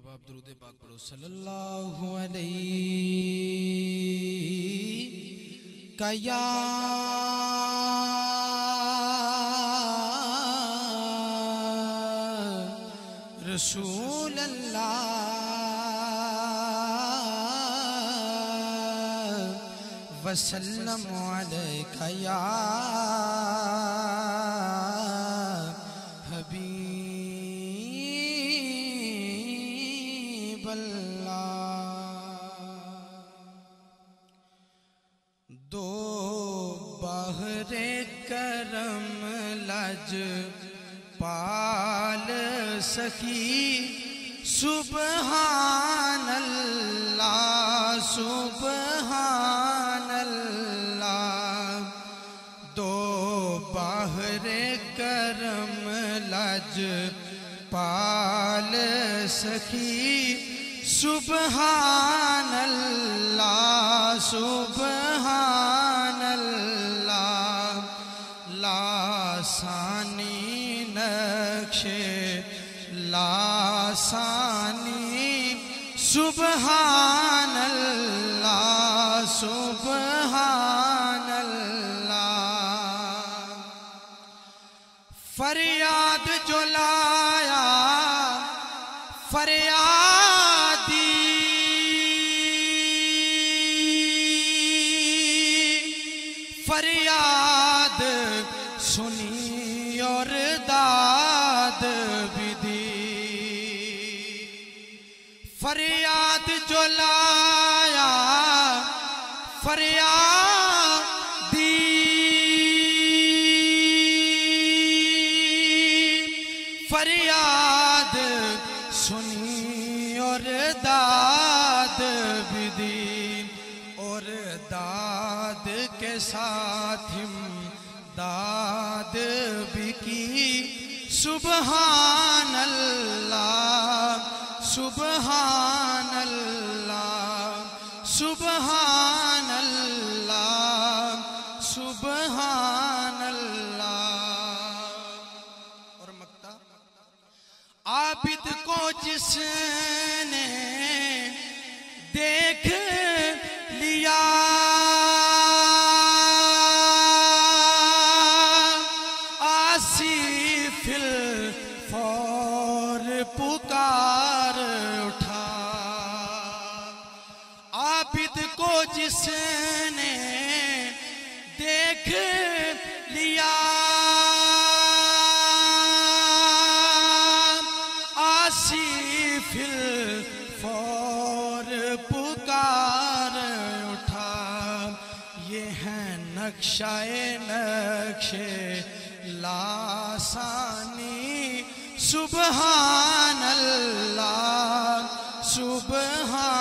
अब आप दुरूद पाक पढ़ो सल्लल्लाहु अलैहि कया रसूल अल्लाह वसल्लम अलैका या दो बहरे करम लज पाल सखी सुबहान अल्लाह दो बहरे करम लज पाल सखी सुबहान अल्लाह सुबहान अल्लाह लासानी नक्शे लासानी सुबहान अल्लाह सुबहान अल्लाह फरियाद जो लाया फरियाद फरियाद सुनी और दाद भी दी फरियाद जो लाया फरियाद दी फरियाद सुनी और दाद भी दी और दाद के साथ दाद भी की सुबहान अल्लाह सुबहान अल्लाह सुबहान अल्लाह सुबहान अल्लाह और मक्ता आबिद को जिसने देख लिया पुकार उठा आबिद को जिसने देख लिया आसिफ फौर पुकार उठा ये है नक्शाए नक्शे लासानी सुबहान अल्लाह सुबहान